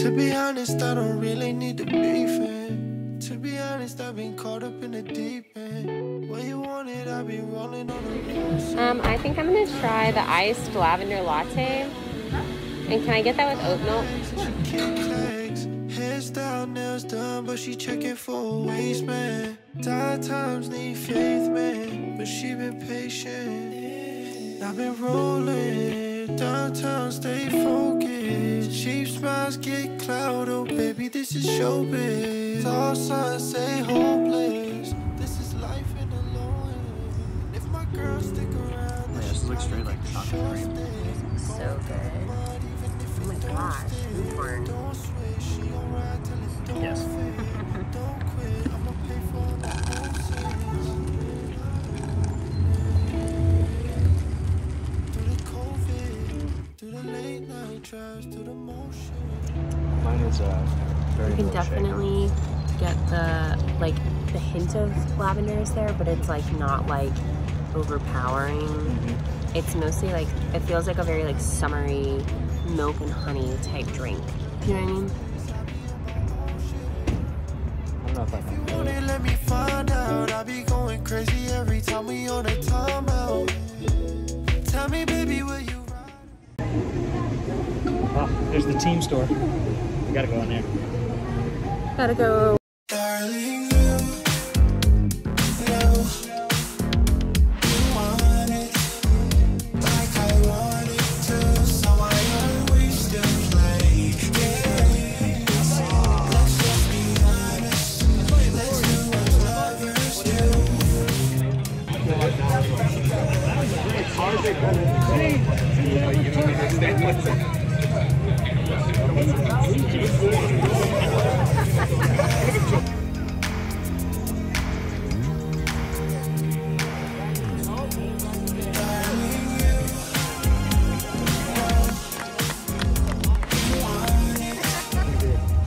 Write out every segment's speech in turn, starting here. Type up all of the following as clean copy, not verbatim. To be honest, I don't really need to be fan. To be honest, I've been caught up in the deep end. When you want it, I've been rolling on the I think I'm gonna try the iced lavender latte. And can I get that with oat milk? Nails done, but she checking for waste, man. Tired times need faith, man. But she been patient. I've been rolling downtown, stay focused. Cheap smiles get clouded. Oh, baby, this is showbiz. All signs say hopeless. This is life in the low end. If my girl stick around, it just looks straight like chocolate cream. This is so good. Oh my gosh, unicorn. Yes. Mine is very. You can definitely get the hint of lavender is there, but it's like not like overpowering. Mm-hmm. It's mostly like it feels like a very like summery milk and honey type drink. You know what I mean? If you want it, let me find out. I be going crazy every time we on a timeout. Tell me, baby, will you ride? Oh, there's the team store. We gotta go in there. Gotta go.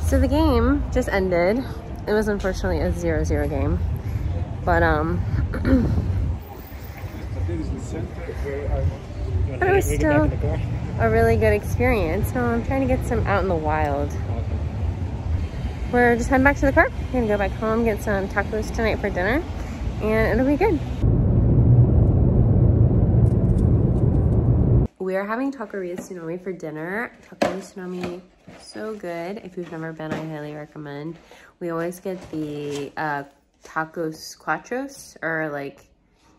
So the game just ended. It was unfortunately a 0-0 game, but but it was still a really good experience. So I'm trying to get some out in the wild. We're just heading back to the car. We're gonna go back home, get some tacos tonight for dinner, and it'll be good. We are having Taqueria Tsunami for dinner. Taqueria Tsunami, so good. If you've never been, I highly recommend. We always get the tacos quatros, or like,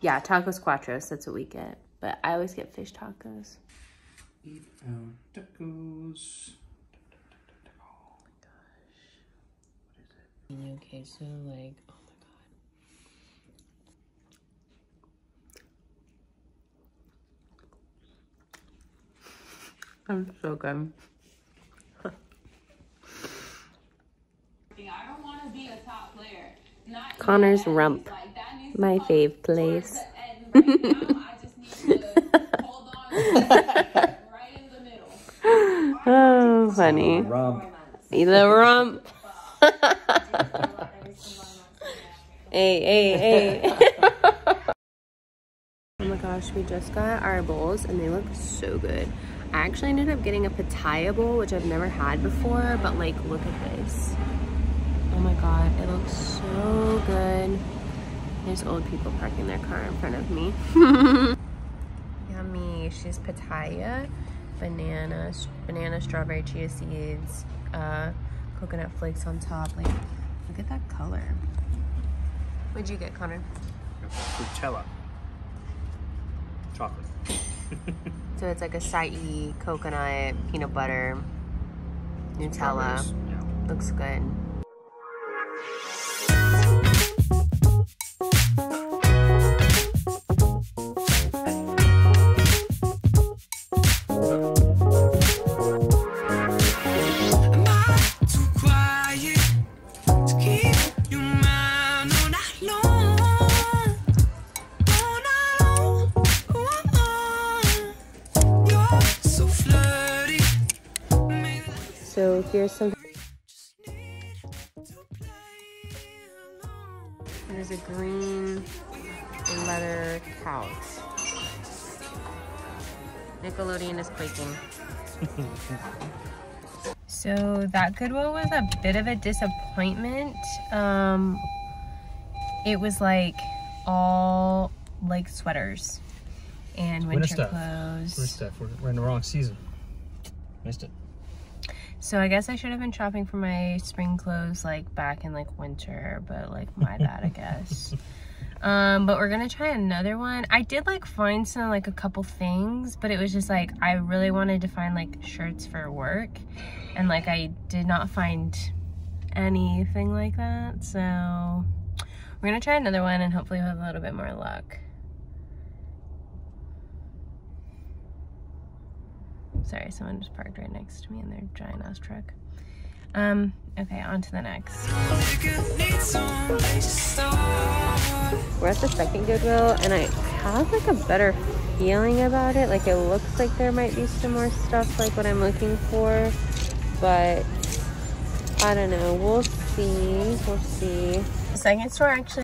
yeah, tacos quatros, that's what we get. But I always get fish tacos. Eat our tacos. Oh my gosh. What is it? Okay, so like, oh my god. I'm so good. I don't want to be a top player. Not Connor's rump. Like, my fave place. Right now, I just need to hold on right in the middle. Oh, funny. The rump. Hey, hey, hey. Oh my gosh, we just got our bowls and they look so good. I actually ended up getting a pitaya bowl, which I've never had before, but like, look at this. Oh my god, it looks so good. There's old people parking their car in front of me. Yummy. She's pitaya, banana, strawberry, chia seeds, coconut flakes on top. Like, look at that color. What'd you get, Connor? Nutella. Chocolate. So it's like acai, coconut, peanut butter, Nutella. Yeah. Looks good. So here's some. There's a green leather couch. Nickelodeon is quaking. So that Goodwill was a bit of a disappointment. It was like all like sweaters and winter clothes. Winter stuff. We're in the wrong season. Missed it. So I guess I should have been shopping for my spring clothes like back in like winter, but like my bad, I guess. But we're gonna try another one. I did like find some like a couple things, but it was just like I really wanted to find like shirts for work, and like I did not find anything like that. So we're gonna try another one and hopefully we'll have a little bit more luck. Sorry, someone just parked right next to me in their giant ass truck. Okay, on to the next. We're at the second Goodwill, and I have like a better feeling about it. Like, it looks like there might be some more stuff like what I'm looking for, but I don't know. We'll see. We'll see. The second store actually.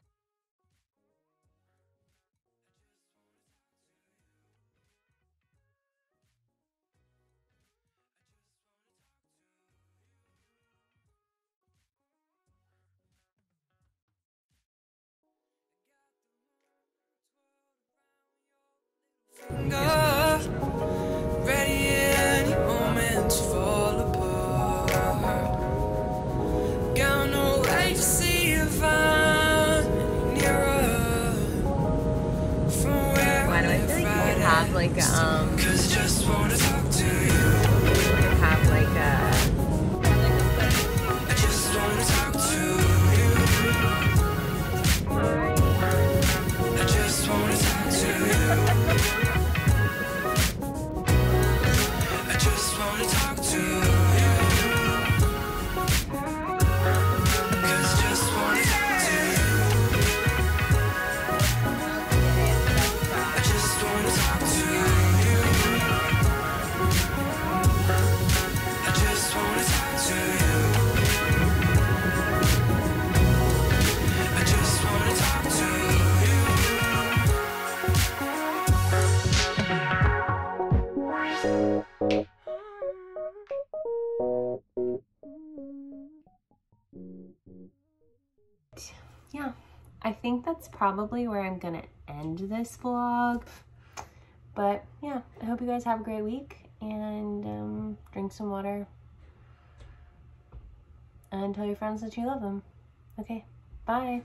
Yeah, I think that's probably where I'm gonna end this vlog, but yeah, I hope you guys have a great week, and drink some water and tell your friends that you love them. Okay, bye.